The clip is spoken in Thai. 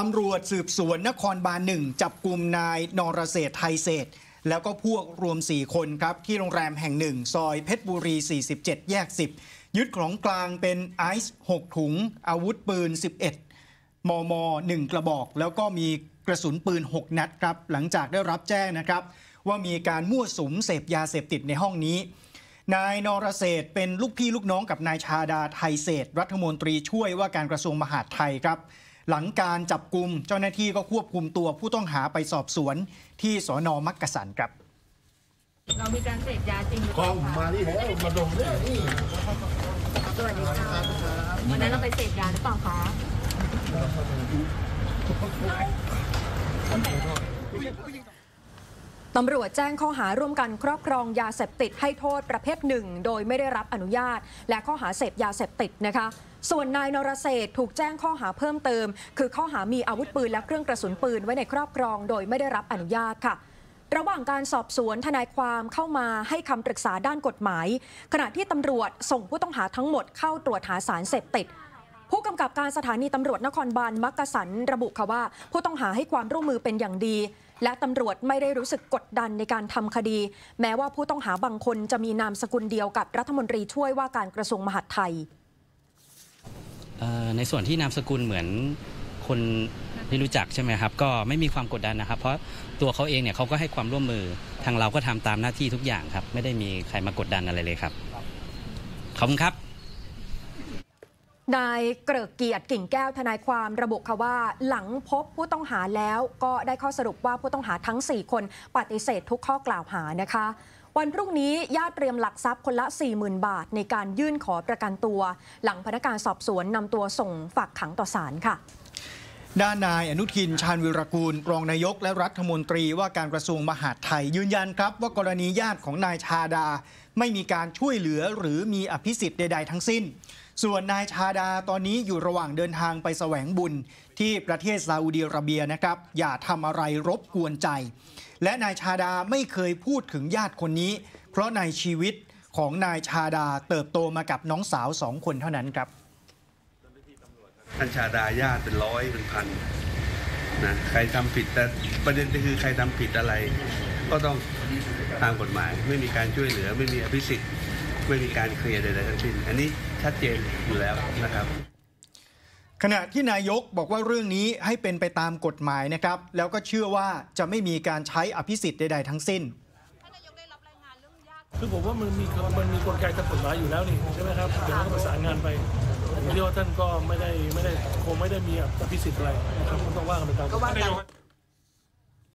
ตำรวจสืบสวนนครบาลหนึ่งจับกลุ่มนายนรเศรษฐ์ไทยเศษแล้วก็พวกรวม4คนครับที่โรงแรมแห่งหนึ่งซอยเพชรบุรี47แยก10ยึดของกลางเป็นไอซ์6ถุงอาวุธปืน11 มม. 1 กระบอกแล้วก็มีกระสุนปืน6นัดครับหลังจากได้รับแจ้งนะครับว่ามีการมั่วสุมเสพยาเสพติดในห้องนี้นายนรเศรษฐ์เป็นลูกพี่ลูกน้องกับนายชาดาไทยเศษรัฐมนตรีช่วยว่าการกระทรวงมหาดไทยครับหลังการจับกุมเจ้าหน้าที่ก็ควบคุมตัวผู้ต้องหาไปสอบสวนที่สน.มักกะสันครับเรามีการเสพยาจริงหรือเปล่ามาที่แล้วมาดมเนี่ยนี่สวัสดีครับวันนั้นเราไปเสพยาหรือเปล่าคะตำรวจแจ้งข้อหาร่วมกันครอบครองยาเสพติดให้โทษประเภทหนึ่งโดยไม่ได้รับอนุญาตและข้อหาเสพยาเสพติดนะคะส่วนนายนรเศรษฐ์ถูกแจ้งข้อหาเพิ่มเติมคือข้อหามีอาวุธปืนและเครื่องกระสุนปืนไว้ในครอบครองโดยไม่ได้รับอนุญาตค่ะระหว่างการสอบสวนทนายความเข้ามาให้คำปรึกษาด้านกฎหมายขณะที่ตำรวจส่งผู้ต้องหาทั้งหมดเข้าตรวจหาสารเสพติดผู้กำกับการสถานีตำรวจนครบาลมักกะสันระบุค่ะว่าผู้ต้องหาให้ความร่วมมือเป็นอย่างดีและตำรวจไม่ได้รู้สึกกดดันในการทำคดีแม้ว่าผู้ต้องหาบางคนจะมีนามสกุลเดียวกับรัฐมนตรีช่วยว่าการกระทรวงมหาดไทยในส่วนที่นามสกุลเหมือนคนที่รู้จักใช่ไหมครับก็ไม่มีความกดดันนะครับเพราะตัวเขาเองเนี่ยเขาก็ให้ความร่วมมือทางเราก็ทำตามหน้าที่ทุกอย่างครับไม่ได้มีใครมากดดันอะไรเลยครับขอบคุณครับนายเกริกเกียรติกิ่งแก้วทนายความระบุค่ะว่าหลังพบผู้ต้องหาแล้วก็ได้ข้อสรุปว่าผู้ต้องหาทั้ง4คนปฏิเสธทุกข้อกล่าวหานะคะวันพรุ่งนี้ญาติเตรียมหลักทรัพย์คนละ 40,000 บาทในการยื่นขอประกันตัวหลังพนักงานสอบสวนนำตัวส่งฝากขังต่อศาลค่ะด้านนายอนุทินชาญวิรากูลรองนายกและรัฐมนตรีว่าการกระทรวงมหาดไทยยืนยันครับว่ากรณีญาติของนายชาดาไม่มีการช่วยเหลือหรือมีอภิสิทธิ์ใดๆทั้งสิ้นส่วนนายชาดาตอนนี้อยู่ระหว่างเดินทางไปแสวงบุญที่ประเทศซาอุดิอาระเบียนะครับอย่าทำอะไรรบกวนใจและนายชาดาไม่เคยพูดถึงญาติคนนี้เพราะในชีวิตของนายชาดาเติบโตมากับน้องสาว2 คนเท่านั้นครับท่านชาดาญาติเป็นร้อยเป็นพันนะใครทำผิดแต่ประเด็นก็คือใครทำผิดอะไรก็ต้องตามกฎหมายไม่มีการช่วยเหลือไม่มีอภิสิทธิ์ไม่มีการเคลียร์ใดๆทั้งสิ้นอันนี้ชัดเจนอยู่แล้วนะครับขณะที่นายกบอกว่าเรื่องนี้ให้เป็นไปตามกฎหมายนะครับแล้วก็เชื่อว่าจะไม่มีการใช้อภิสิทธิ์ใดๆทั้งสิ้นท่านนายกได้รับรายงานเรื่องญาติคือผมว่ามันมีกลไกทางกฎหมายอยู่แล้วนี่ใช่ไหมครับเดี๋ยวก็ประสานงานไปผมเชื่อว่าท่านก็ไม่ได้คงไม่ได้มีอภิสิทธิ์อะไรนะครับต้องว่ากันไปตาม